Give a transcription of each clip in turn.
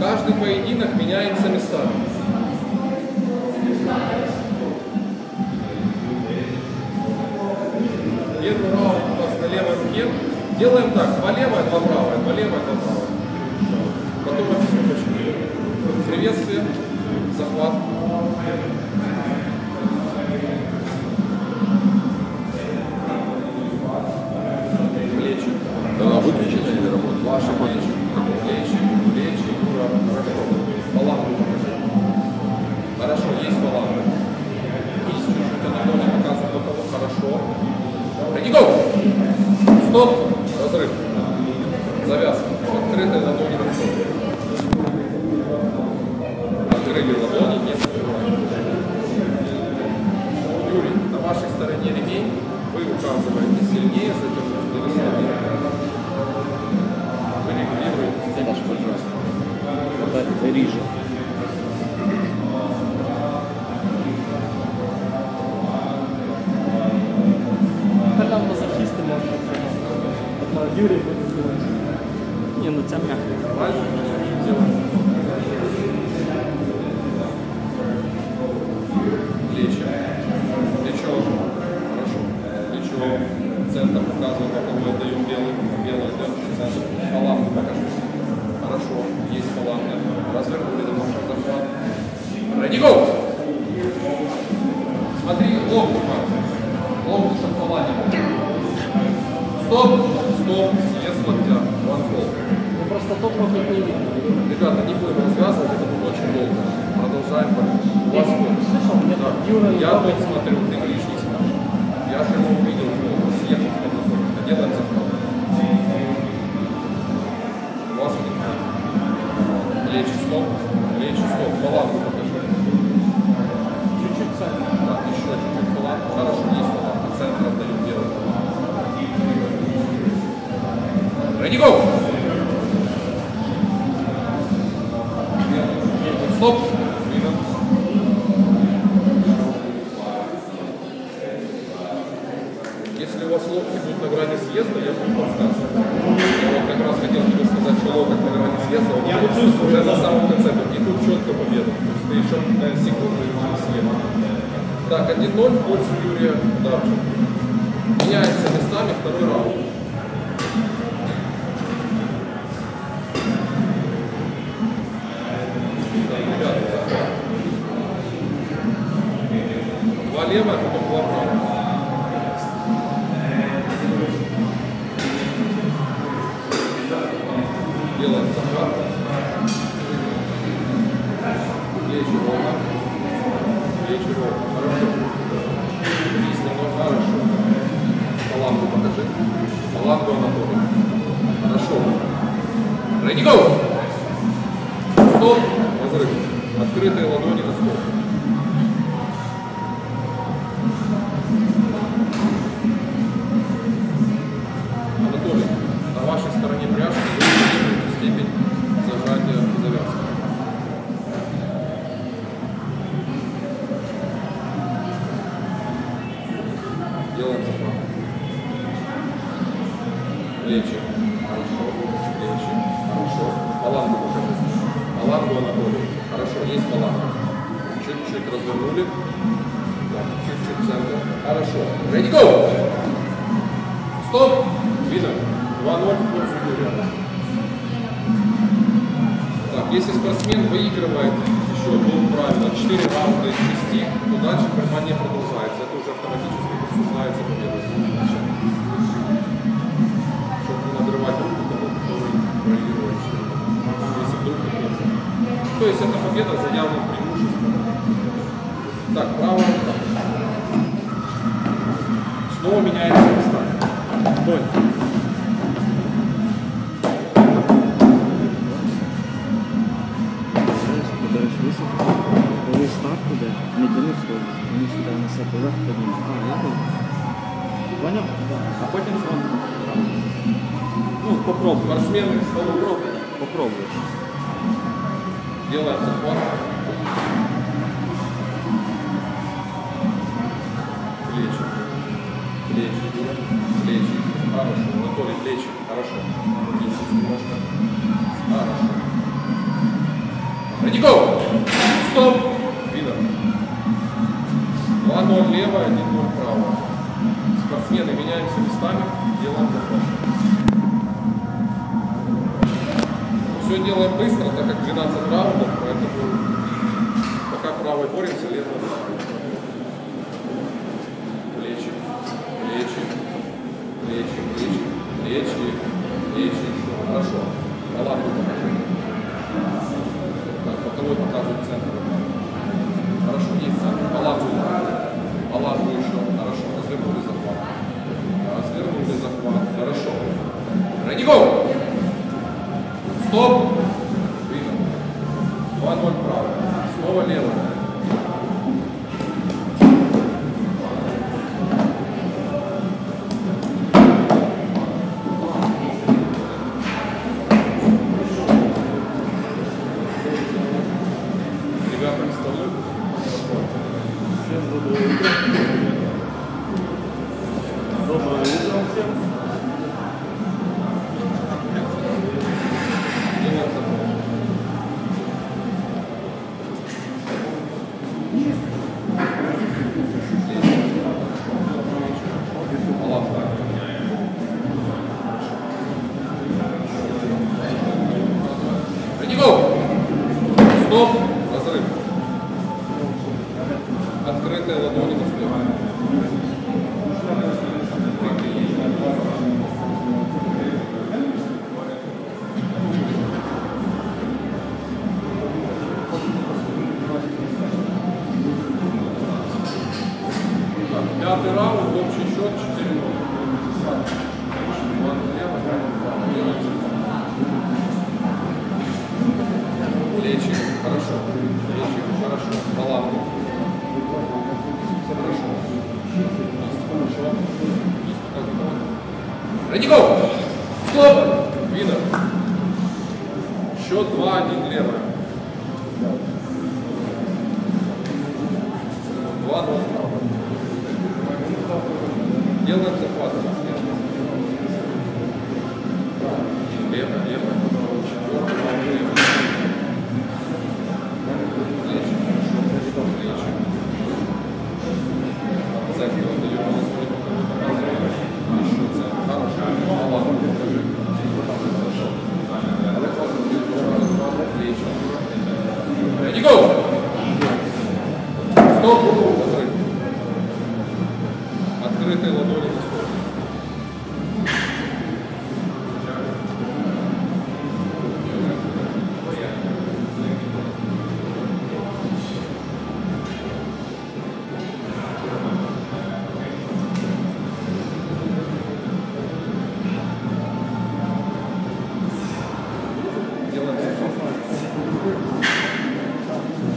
Каждый поединок меняется местами. Первый раунд у нас на левой руке. Делаем так, два левая, два правая, два левая, два правая. Потом вообще приветствие, захват. Плечи. Да, выключили или работают? Ваши плечи. Плечи, хорошо. Баланс. Хорошо, есть баланс. Есть чуть-чуть, я не должен показывать, у кого хорошо. Ready, go! Стоп! Разрыв. Завязка. Открытая ладонь. Открыли ладони, не закрываем. Юрий, на вашей стороне ремень. Вы указываете сильнее, задерживаете ремень. Вы регулируете. Дальше, пожалуйста. Вот это риже. Там мазохисты можно. Юрий будет делать. Не, ну тебя мягко. Правильно? Плечи. Плечо. Хорошо. Плечо. Центр показывает, как мы отдаем белый. Белый идет. Центр. Фалам покажу. Хорошо. Есть фалам. Развернули немножко захват. Ready, go! Смотри, лоб. Лоб душа в фалане. Стоп! Стоп! Слез локтя. Ванфол. Ну просто топ можно не видно. Ребята, не будем развязывать, это будет очень долго. Продолжаем. У вас да. Я тут смотрю, ты говоришь, не смотришь. Я же его увидел, что съехал в подозор. Это не так захват. У вас нет. Плечи стоп. Плечи стоп. Фаланку покажи. Чуть-чуть сами. Да, еще чуть-чуть фаланку. Хорошо, есть фаланку. Центр отдаем делать. Ready, go! Стоп! Если у вас локти будут на грани съезда, я буду подсказывать. Я вот как раз хотел тебе сказать, что локоть на грани съезда, он я будет уже на самом конце. И тут четко победа. То есть ты еще на секунду уже съеду. Так, 1-0 в пользу Юрия Одарченко. Меняется местами второй раунд. Ребята, два левая, потом два правая. Делаем захват. Плечи ровно. Плечи ровно. Хорошо. Если оно хорошо. Паланку покажи. Паланку Анатолий. Хорошо. Ready, go! Стоп. Разрыв. Открытые ладони на стол. Анатолий, на вашей стороне пряжки вы степень зажатия завязки. Делаем захват. Плечи. Хорошо. Плечи. Хорошо. Паланку покажи. Паланку Анатолий. Хорошо. Есть паланка. Чуть-чуть развернули. Чуть-чуть центр. Хорошо. Ready, go! Стоп! Видно. 2-0 в пользу Юрия. Так, если спортсмен выигрывает еще двух правильно 4 раунда из 6, то дальше компания продолжается. Это уже автоматически обсуждается победа. Чтобы не надрывать руку, который проигрывает. Если вдруг победа. То есть эта победа за явным преимуществом. Так, право. Снова меняется места. Боль. Понял? А потом сам. Ну, попробуй. Спортсмены, попробуешь. Делаем захват. Плечи. плечи, хорошо, готовы плечи, хорошо, вниз немножко, хорошо, Радиков, стоп, видно, ладно, левая, один правая, спортсмены меняемся местами, делаем хорошо, все делаем быстро, так как 12 раундов, поэтому пока правой боремся, левой плечи, хорошо, палатку покажи. Так, боковой показывает центр. Хорошо, есть центр, палатку еще, хорошо, развернули захват. Хорошо. Радиков! Стоп! Видно. 2-0 право, снова лево. Пятый раунд, общий счет 4-0. Плечи, хорошо. Плечи, хорошо. Палатку. Хорошо. Радиков! Стоп! Видно. Счет 2-1 левая. 2-0. Делаем захват. Левая. Плечи, хорошо. Плечи. Центр отдаем на свой. Хорошо. Палатку покажи. Плечи. Радиков! Стоп! Открытые ладони на сторону. Делаем плечи,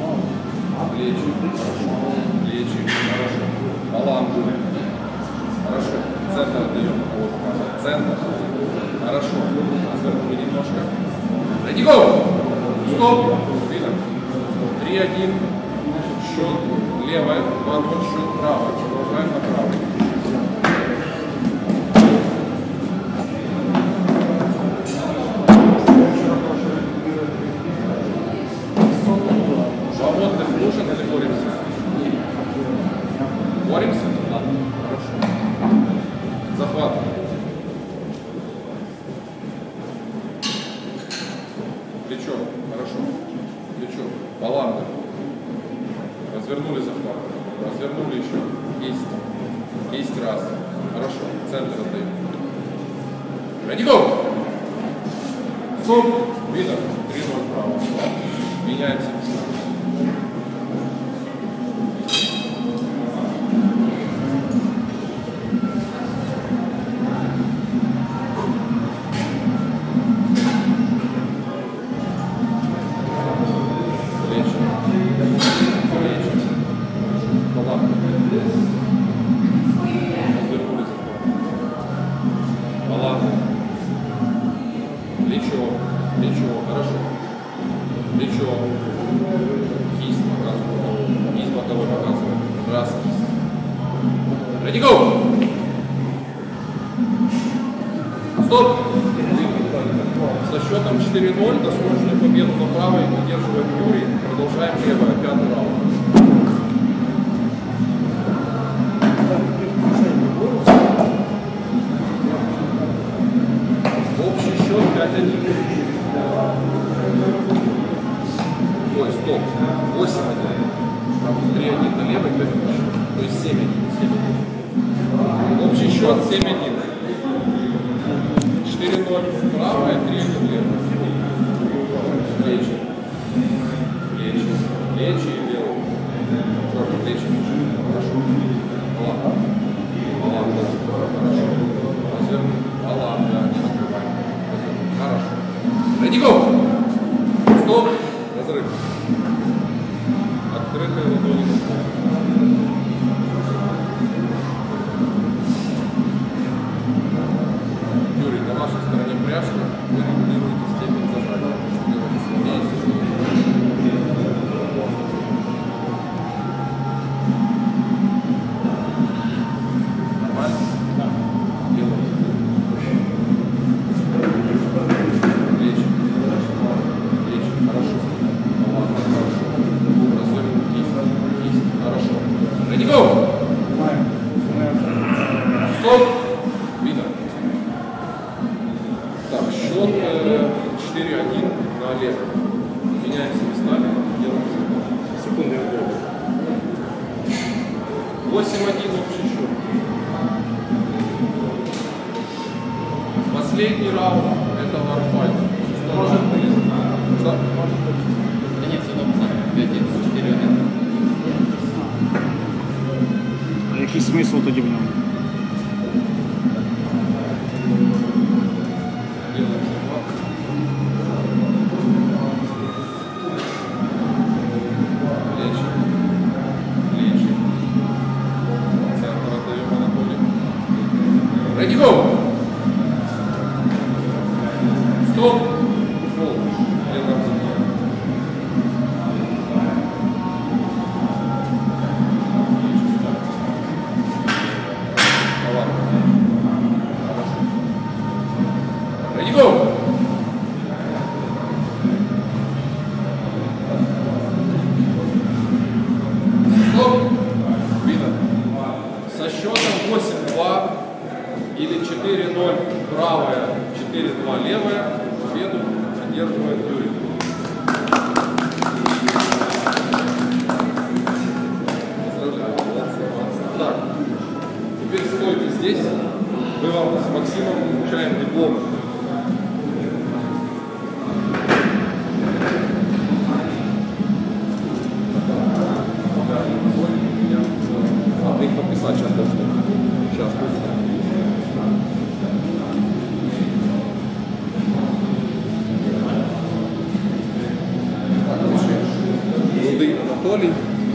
плечи, хорошо, паланку. Хорошо, центр отдаем, вот, центр, хорошо, развернули немножко. Радиков! Стоп! Видно. 3-1, счет левая, 2-0, счет правая, продолжаем на правой. Свободных нужен или боремся? Боремся? Да, хорошо. Захват. Плечо. Хорошо. Плечо. Баланда. Развернули захват. Развернули еще. Есть. Есть раз. Хорошо. Центр отдаем. Радиков! Стоп! Видно. 3-0 вправо. Меняемся. Ready, go! Стоп! Со счетом 4-0 досрочную победу на правой удерживаем Юрий. Продолжаем левое, 5-й раунд. Общий счет 5-1. Ой, стоп. 8-1. 3-1 на левой, 5-1. То есть 7-1. Общий счет 7-1. 4-0 правая, 3-1 левая. Плечи. Плечи. Плечи и левая. Черт, плечи. Хорошо. Алан. Алан, да. Хорошо. Развернул. Алан, да. Не накрывай. Хорошо. Ready, go! Стоп. Разрыв. Открытая ладонь. Последний раунд это варфайт. Может быть. Да нет, все равно. 5-4-1. А який смысл тоді в ньому?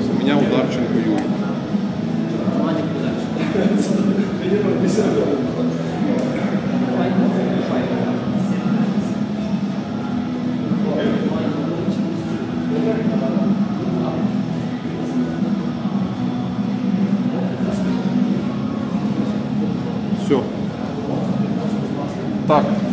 У меня Одарченко Юрий. Все. Так.